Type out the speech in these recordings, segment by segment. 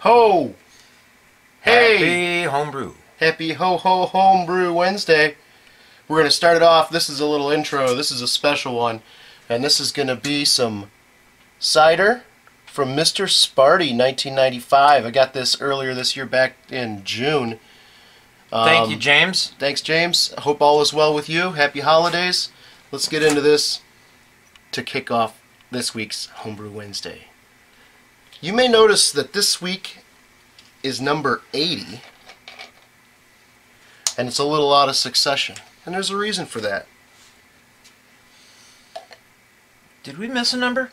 ho! Hey! Happy homebrew. Happy ho ho homebrew Wednesday. We're going to start it off. This is a little intro. This is a special one. And this is going to be some cider from Mr. Sparty 1995. I got this earlier this year back in June. Thank you, James. Thanks, James. I hope all is well with you. Happy holidays. Let's get into this to kick off this week's Homebrew Wednesday. You may notice that this week is number 80, and it's a little out of succession. And there's a reason for that. Did we miss a number?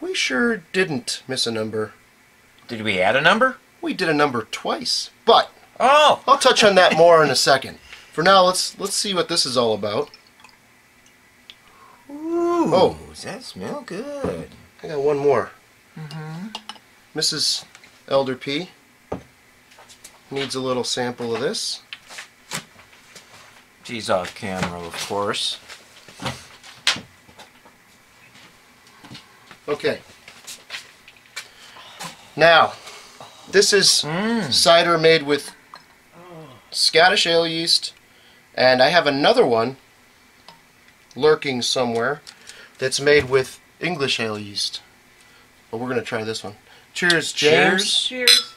We sure didn't miss a number. Did we add a number? We did a number twice, but... Oh! I'll touch on that more in a second. For now, let's see what this is all about. Ooh, oh, does that smell good? I got one more. Mrs. Elder P needs a little sample of this. She's off camera, of course. Okay. Now, this is cider made with Scottish ale yeast, and I have another one lurking somewhere that's made with English ale yeast. But we're going to try this one. Cheers, James. Cheers. Cheers.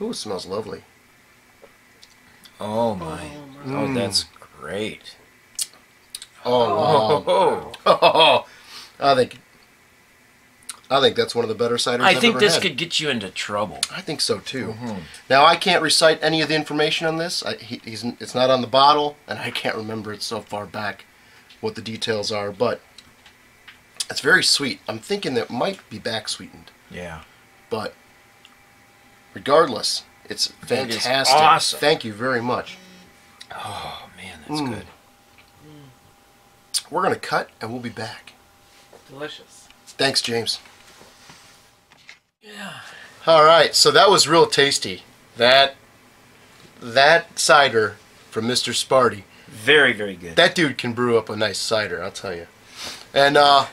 Ooh, it smells lovely. Oh, my. Oh, my. Oh, that's great. Oh, oh. Wow. I think that's one of the better ciders I've ever had. I think this could get you into trouble. I think so, too. Now, I can't recite any of the information on this. It's not on the bottle, and I can't remember it so far back what the details are, but it's very sweet. I'm thinking that it might be back sweetened. Yeah. But regardless, it's fantastic. It is awesome. Thank you very much. Oh, man, that's good. We're going to cut, and we'll be back. Delicious. Thanks, James. Yeah. All right, so that was real tasty. That cider from Mr. Sparty. Very, very good. That dude can brew up a nice cider, I'll tell you. And I'm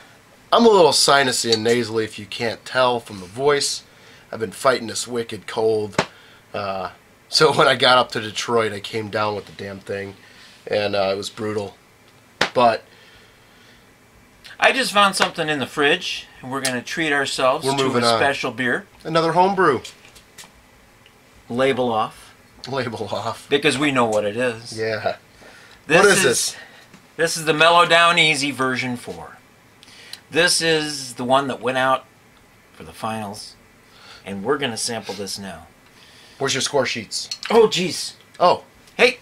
a little sinusy and nasally, if you can't tell from the voice. I've been fighting this wicked cold. So when I got up to Detroit, I came down with the damn thing, and it was brutal. But I just found something in the fridge, and we're going to treat ourselves to a special beer. Another homebrew. Label off. Label off. Because we know what it is. Yeah. What is this? This is the Mellow Down Easy version 4. This is the one that went out for the finals, and we're going to sample this now. Where's your score sheets? Oh, jeez. Oh. Hey.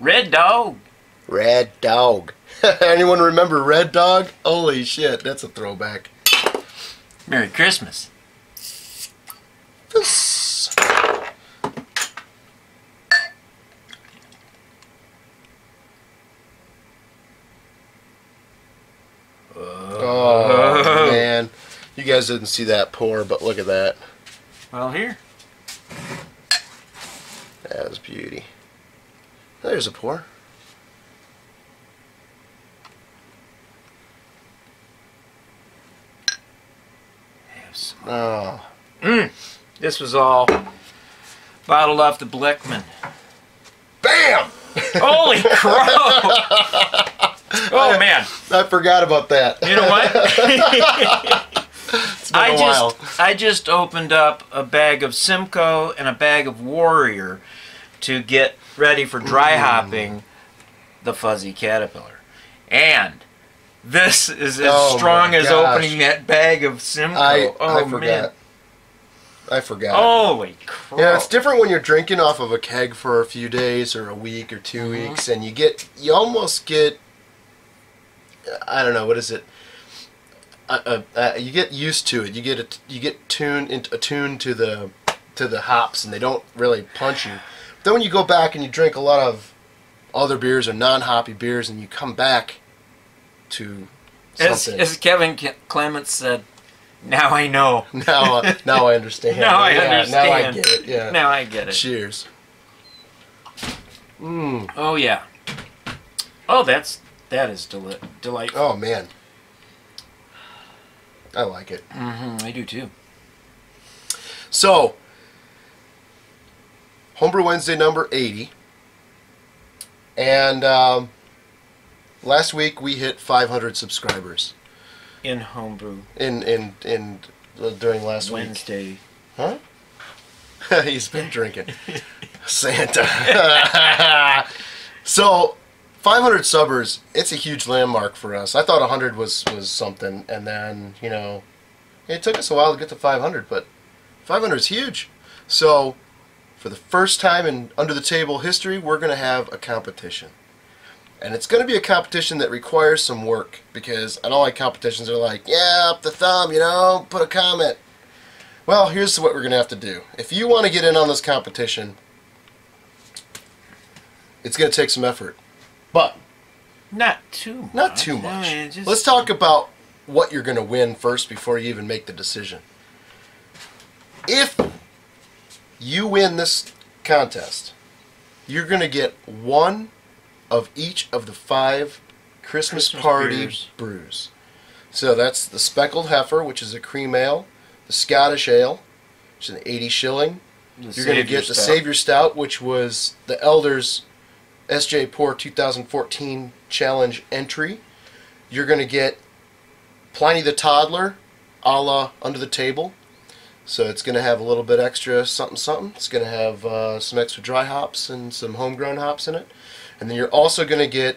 Red Dog. Red Dog. Anyone remember Red Dog? Holy shit, that's a throwback. Merry Christmas. This. Oh, man. You guys didn't see that pour, but look at that. Well, here. That was beauty. There's a pour. Oh. This was all bottled off the Blickman. Bam! Holy crow! Oh, man. I forgot about that. You know what? It's been a while. I just opened up a bag of Simcoe and a bag of Warrior to get ready for dry hopping the Fuzzy Caterpillar. And this is as strong as opening that bag of Simcoe. I forgot. Man. I forgot. Holy crap. Yeah, it's different when you're drinking off of a keg for a few days or a week or 2 weeks, and you almost get... I don't know, what is it? You get used to it. You get attuned to the hops, and they don't really punch you. But then when you go back and you drink a lot of other beers or non-hoppy beers, and you come back to something. As Kevin Clement said, "Now I know. Now I understand. Now I get it. Yeah. Now I get it." Cheers. Oh yeah. Oh, that is delightful. Oh, man. I like it. Mm-hmm, I do too. So, Homebrew Wednesday number 80. And last week we hit 500 subscribers. In Homebrew. During last Wednesday. Week. Huh? He's been drinking. Santa. So, 500 subbers, it's a huge landmark for us. I thought 100 was something, and then, you know, it took us a while to get to 500, but 500 is huge. So, for the first time in Under the Table history, we're going to have a competition. And it's going to be a competition that requires some work, because I don't like competitions that are like, yeah, up the thumb, you know, put a comment. Well, here's what we're going to have to do. If you want to get in on this competition, it's going to take some effort. But not too much. Not too much. I mean, let's talk about what you're going to win first before you even make the decision. If you win this contest, you're going to get one of each of the 5 Christmas Party brews. So that's the Speckled Heifer, which is a cream ale, the Scottish Ale, which is an 80 shilling. You're going to get the Savior Stout, which was the Elder's SJ Poor 2014 Challenge entry. You're going to get Pliny the Toddler a la Under the Table. So it's going to have a little bit extra something. It's going to have some extra dry hops and some homegrown hops in it. And then you're also going to get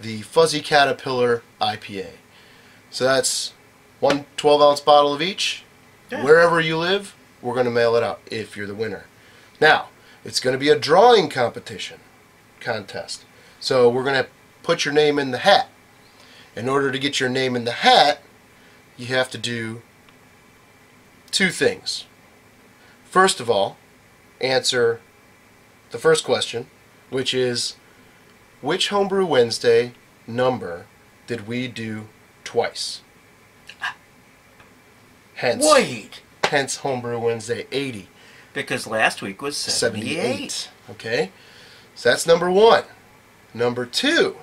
the Fuzzy Caterpillar IPA. So that's one 12-ounce bottle of each. Yeah. Wherever you live, we're going to mail it out if you're the winner. Now, it's going to be a drawing contest. So we're going to put your name in the hat. In order to get your name in the hat, you have to do two things. First of all, answer the first question, which is, which Homebrew Wednesday number did we do twice? Hence Homebrew Wednesday 80. Because last week was 78. Okay. So that's number one. Number two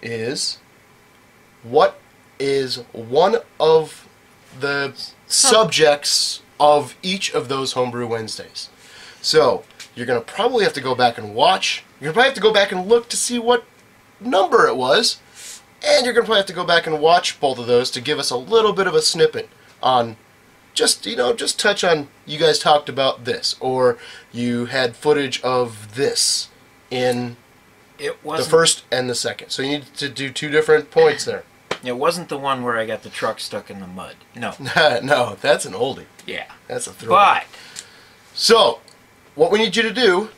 is, what is one of the subjects of each of those Homebrew Wednesdays? So you're going to probably have to go back and watch. You're going to probably have to go back and look to see what number it was. And you're going to probably have to go back and watch both of those to give us a little bit of a snippet on just touch on, you guys talked about this, or you had footage of this in the first and the second. So you need to do two different points there. It wasn't the one where I got the truck stuck in the mud. No. No, that's an oldie. Yeah. That's a throwback. But so, what we need you to do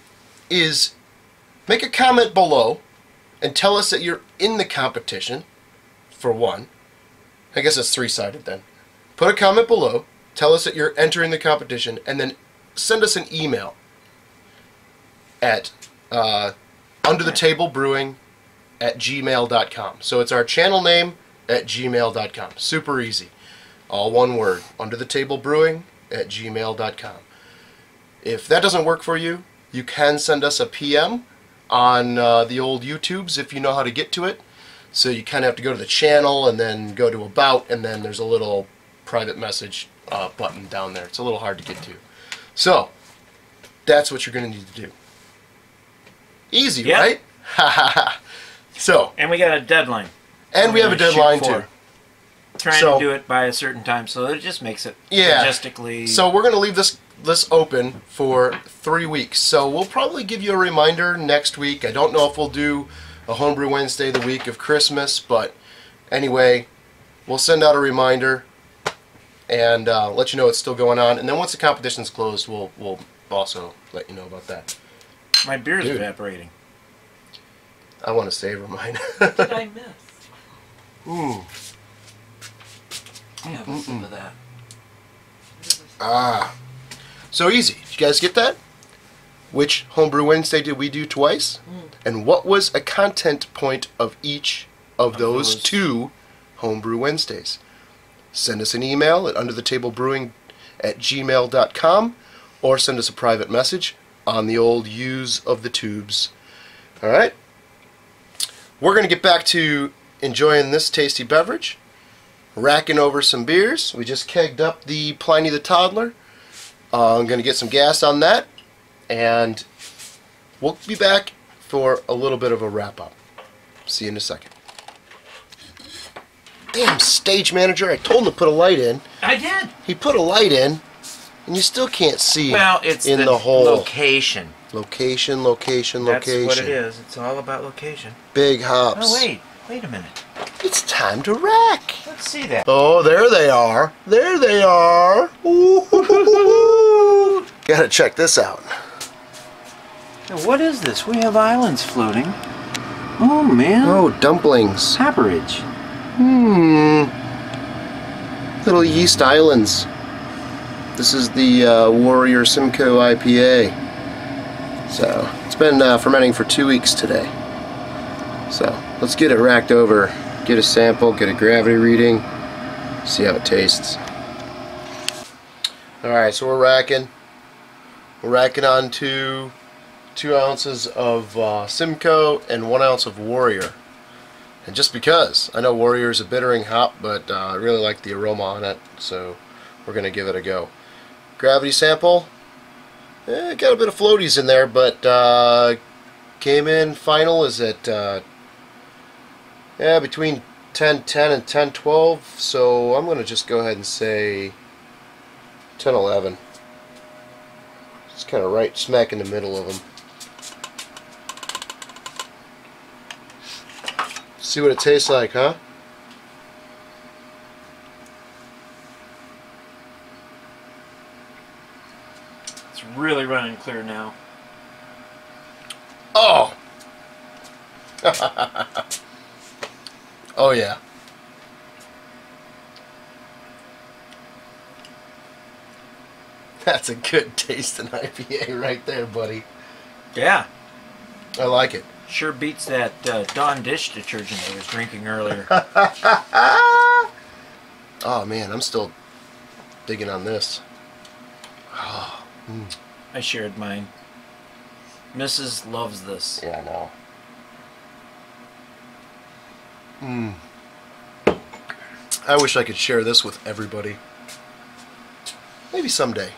is make a comment below and tell us that you're in the competition, for one. I guess it's three-sided then. Put a comment below, tell us that you're entering the competition, and then send us an email at underthetablebrewing@gmail.com. So it's our channel name at gmail.com. Super easy. All one word. underthetablebrewing@gmail.com. If that doesn't work for you, you can send us a PM on the old YouTubes if you know how to get to it. So you kind of have to go to the channel and then go to about, and then there's a little private message button down there. It's a little hard to get to. So that's what you're going to need to do. Easy, yep. Right? Ha ha ha. So. And we got a deadline. And we have a deadline too. Trying to do it by a certain time, so it just makes it logistically. So we're going to leave this open for 3 weeks. So we'll probably give you a reminder next week. I don't know if we'll do a Homebrew Wednesday the week of Christmas, but anyway, we'll send out a reminder and let you know it's still going on. And then once the competition's closed, we'll also let you know about that. My beer's evaporating. I want to savor mine. What did I miss? Ooh. I have a sip of that. Ah. So easy. Did you guys get that? Which Homebrew Wednesday did we do twice? Mm. And what was a content point of each of those 2 Homebrew Wednesdays? Send us an email at underthetablebrewing@gmail.com or send us a private message on the old use of the tubes. All right. We're going to get back to enjoying this tasty beverage. racking over some beers. We just kegged up the Pliny the Toddler. I'm going to get some gas on that, and we'll be back for a little bit of a wrap-up. See you in a second. Damn stage manager, I told him to put a light in. I did. He put a light in, and you still can't see. Well, it's in the whole location. Location, location, location. That's what it is. It's all about location. Big hops. Oh, wait a minute. It's time to rack. Let's see that. Oh, there they are. There they are. Ooh. Gotta check this out. Now, what is this? We have islands floating. Oh, man. Oh, dumplings. Hopperage. Little yeast islands. This is the Warrior Simcoe IPA. So it's been fermenting for 2 weeks today. So let's get it racked over, get a sample, get a gravity reading, see how it tastes. Alright, so we're racking. We're racking on to 2 ounces of Simcoe and 1 ounce of Warrior. And just because I know Warrior is a bittering hop, but I really like the aroma on it, so we're gonna give it a go. Gravity sample, got a bit of floaties in there, but came in final is at between 10:10 and 10:12, so I'm gonna just go ahead and say 10:11. It's kind of right smack in the middle of them. See what it tastes like, huh? It's really running clear now. Oh! Oh, yeah. That's a good taste in IPA right there, buddy. Yeah. I like it. Sure beats that Dawn dish detergent I was drinking earlier. Oh man, I'm still digging on this. Oh, I shared mine. Mrs. loves this. Yeah, I know. I wish I could share this with everybody. Maybe someday.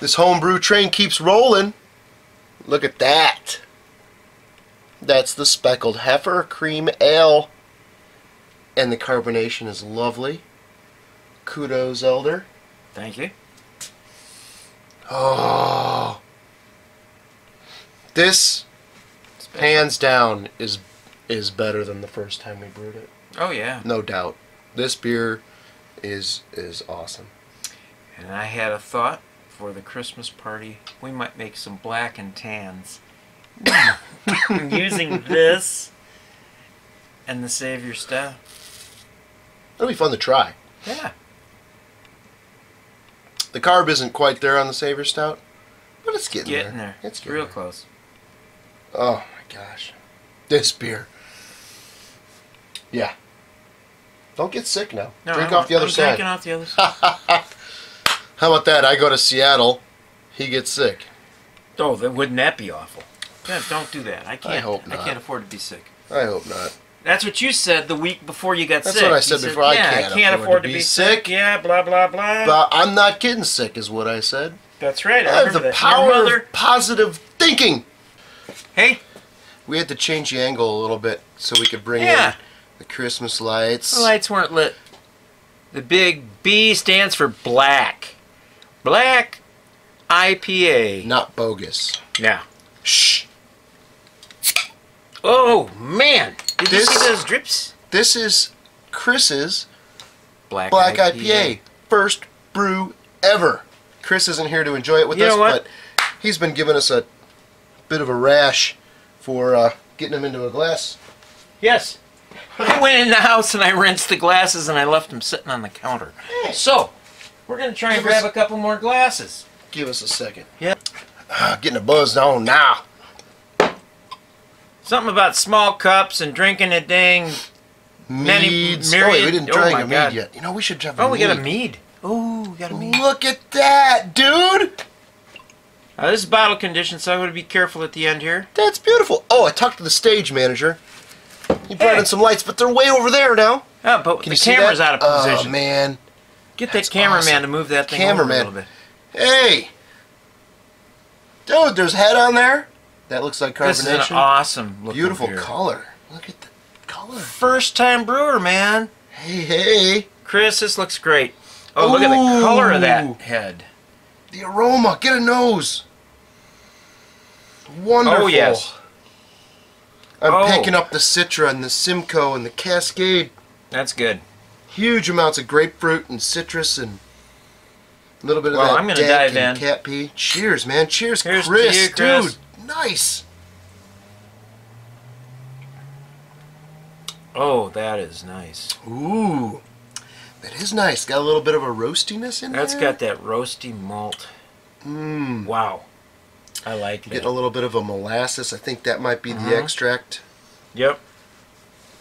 This homebrew train keeps rolling. Look at that. That's the Speckled Heifer Cream Ale. And the carbonation is lovely. Kudos, Elder. Thank you. Oh. This, hands down, is better than the first time we brewed it. Oh, yeah. No doubt. This beer is awesome. And I had a thought. For the Christmas party, we might make some black and tans using this and the Savior Stout. That'll be fun to try. Yeah. The carb isn't quite there on the Savior Stout, but it's getting there. It's getting real close. Oh my gosh, this beer. Yeah. Don't get sick now. No, Drink off the other side. Drinking off the other side. How about that? I go to Seattle, he gets sick. Oh, then wouldn't that be awful? Yeah, don't do that. I can't. I hope not. I can't afford to be sick. I hope not. That's what you said the week before you got sick. That's what I said before. Yeah, I can't afford to be sick. Yeah, blah blah blah. But I'm not getting sick, is what I said. That's right. I have the power of positive thinking. Hey, we had to change the angle a little bit so we could bring in the Christmas lights. The lights weren't lit. The big B stands for black. Black IPA. Not bogus. Yeah. Shh. Oh, man. Did you see those drips? This is Chris's Black IPA. First brew ever. Chris isn't here to enjoy it with us, but he's been giving us a bit of a rash for getting them into a glass. Yes. I went in the house and I rinsed the glasses and I left them sitting on the counter. So... we're going to try and grab a couple more glasses. Give us a second. Yeah. Getting a buzz on now. Something about small cups and drinking a dang... mead. Oh, we didn't drink a mead yet. You know, we should have a mead. Oh, we got a mead. Oh, we got a mead. Look at that, dude! Now, this is bottle conditioned, so I'm going to be careful at the end here. That's beautiful. Oh, I talked to the stage manager. He brought in some lights, but they're way over there now. Oh, but can the camera's out of position. Oh, man. Get that cameraman to move that thing over a little bit. Hey! Dude, there's a head on there. That looks like carbonation. This is an awesome looking beautiful beer. Color. Look at the color. First time brewer, man. Hey, hey. Chris, this looks great. Oh, ooh, look at the color of that head. The aroma. Get a nose. Wonderful. Oh, yes. I'm picking up the Citra and the Simcoe and the Cascade. That's good. Huge amounts of grapefruit and citrus and a little bit of that. I'm gonna dive in. Cat pee. Cheers, man. Cheers, Chris. Cheers to you, Chris. Dude, nice. Oh, that is nice. Ooh, that is nice. Got a little bit of a roastiness in there. That's got that roasty malt. Mmm. Wow. I like it. Getting a little bit of a molasses. I think that might be the extract. Yep.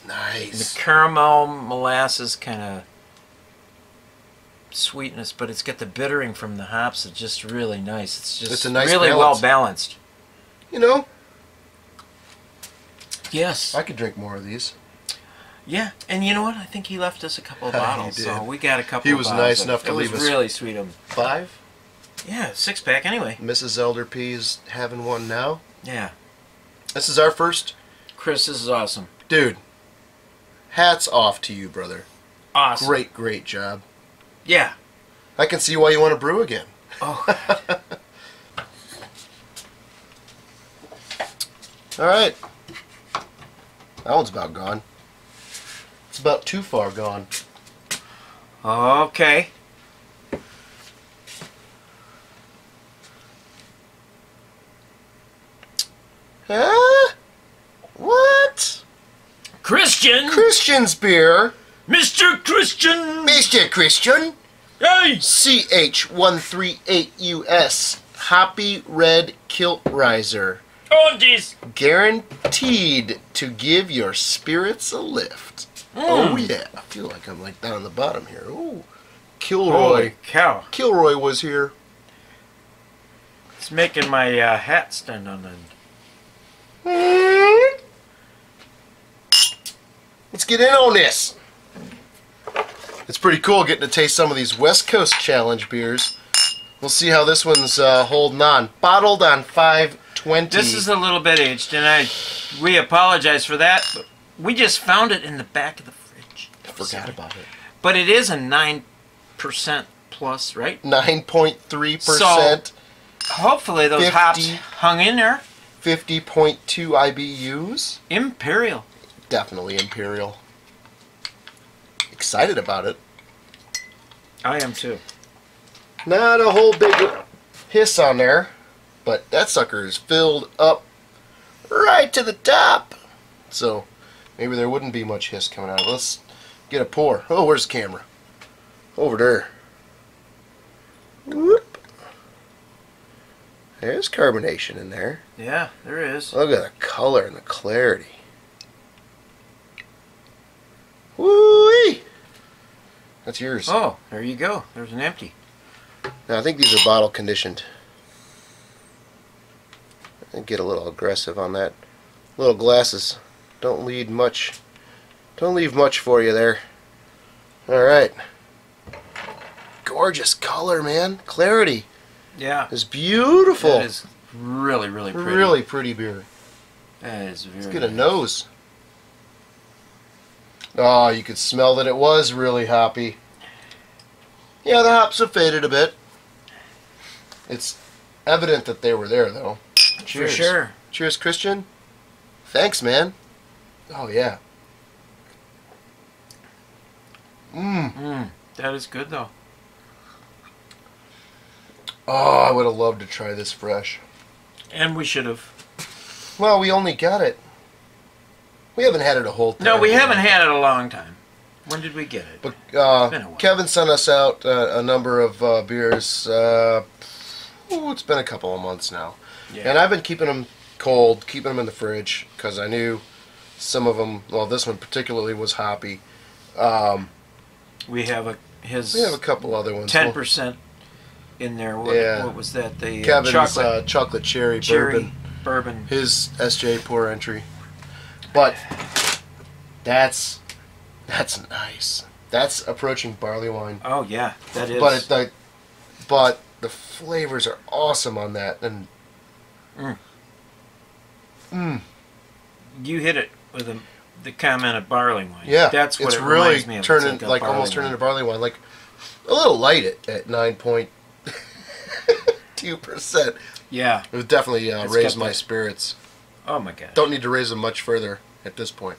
Nice. The caramel molasses kind of sweetness, but it's got the bittering from the hops. It's just really nice. It's just really well balanced. You know? Yes. I could drink more of these. Yeah, and you know what? I think he left us a couple of bottles, so we got a couple of bottles. He was nice enough to leave us. It was really sweet of him. Five? Yeah, six pack anyway. Mrs. Elder P is having one now. Yeah. This is our first. Chris, this is awesome. Dude, hats off to you, brother. Awesome. Great, great job. Yeah. I can see why you want to brew again. Oh. All right. That one's about gone. It's about too far gone. Okay. Huh? What? Christian! Christian's beer! Mr. Christian! Mr. Christian! Hey! CH138US Hoppy Red Kilt Riser. Oh, geez. Guaranteed to give your spirits a lift. Mm. Oh, yeah. I feel like I'm like down the bottom here. Ooh. Kilroy. Holy cow. Kilroy was here. It's making my hat stand on end. Let's get in on this. It's pretty cool getting to taste some of these West Coast Challenge beers. We'll see how this one's holding on. Bottled on 520. This is a little bit aged, and we apologize for that. But we just found it in the back of the fridge. I forgot about it. But it is a 9% plus, right? 9.3%. So hopefully those hops hung in there. 50.2 IBUs. Imperial. Definitely imperial. Excited about it. I am too. Not a whole big hiss on there, but that sucker is filled up right to the top. So maybe there wouldn't be much hiss coming out of it. Let's get a pour. Oh, where's the camera? Over there. Whoop. There's carbonation in there. Yeah, there is. Look at the color and the clarity. Woo-wee! That's yours. Oh, there you go. There's an empty. Now, I think these are bottle conditioned. I get a little aggressive on that. Little glasses. Don't leave much. Don't leave much for you there. All right. Gorgeous color, man. Clarity. Yeah. It's beautiful. That is really, really pretty. Really pretty beer. That is very Let's get a nose. Oh, you could smell that it was really hoppy. Yeah, the hops have faded a bit. It's evident that they were there, though. Cheers. For sure. Cheers, Christian. Thanks, man. Oh, yeah. Mmm. Mm, that is good, though. Oh, I would have loved to try this fresh. And we should have. Well, we only got it. We haven't had it a whole time. No, we haven't had it a long time. When did we get it? But, Kevin sent us out a number of beers. It's been a couple of months now. Yeah. And I've been keeping them cold, keeping them in the fridge, because I knew some of them, well, this one particularly was hoppy. We have a couple other ones. 10%. We'll, in there, what was that? The Kevin's chocolate cherry bourbon. His SJ Poor entry, but that's That's nice. That's approaching barley wine. Oh yeah, that is. But it's like, but the flavors are awesome on that, and you hit it with the comment of barley wine. Yeah, that's what it's it really reminds me of. Turning, it's like almost turning into barley wine, like a little light at 9.2%. Yeah, it would definitely raise my spirits. Oh my god! Don't need to raise them much further at this point.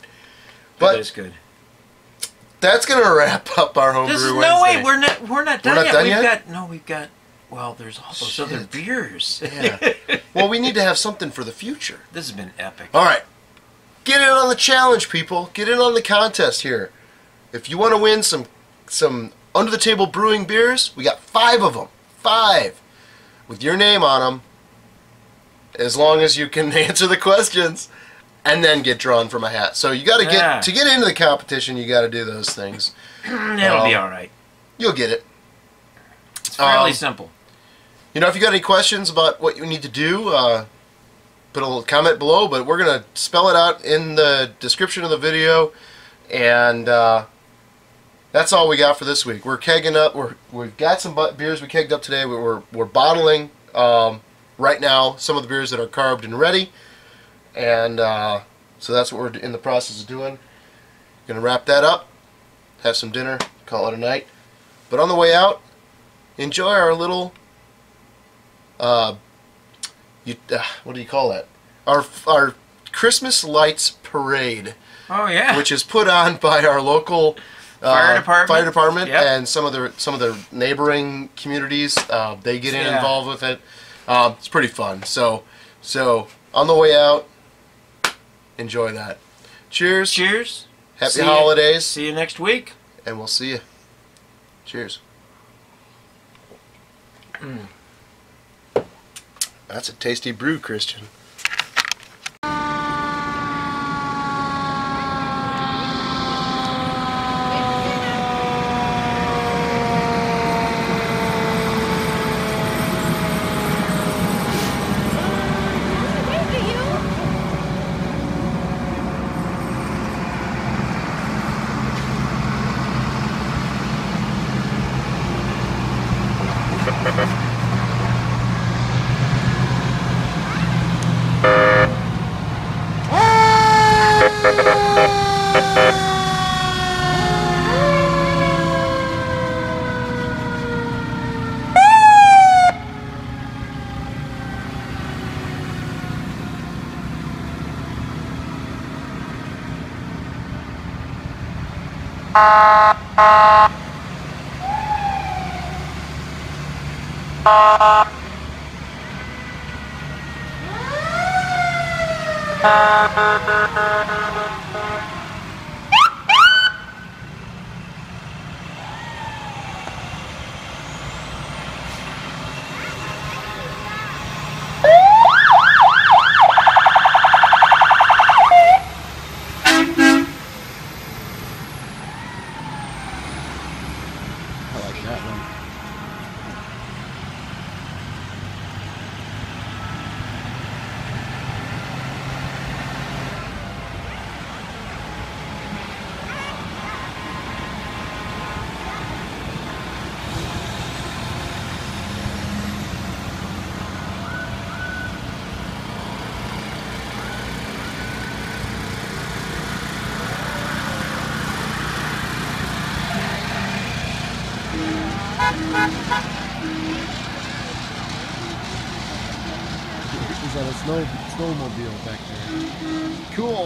But that is good. That's gonna wrap up our homebrew Wednesday. No way, we're not done yet. No, we've got. Well, there's all those other beers. Yeah. Well, we need to have something for the future. This has been epic. All right, get in on the challenge, people. Get in on the contest here. If you want to win some under the table brewing beers, we got 5 of them. 5. With your name on them, as long as you can answer the questions, and then get drawn from a hat. So you got to get into the competition. You got to do those things. That'll be all right. You'll get it. It's fairly simple. You know, if you got any questions about what you need to do, put a little comment below. But we're gonna spell it out in the description of the video, and that's all we got for this week. We're kegging up. We've got some beers we kegged up today. We're bottling right now some of the beers that are carved and ready, and so that's what we're in the process of doing. Gonna wrap that up, have some dinner, call it a night. But on the way out, enjoy our little what do you call that? Our Christmas lights parade. Oh yeah. Which is put on by our local. Fire department yep. And some of the neighboring communities, they get involved with it. It's pretty fun. So on the way out, enjoy that. Cheers. Cheers. Happy holidays. See you next week. And we'll see you. Cheers. That's a tasty brew, Christian. He's on a snowmobile back there. Cool.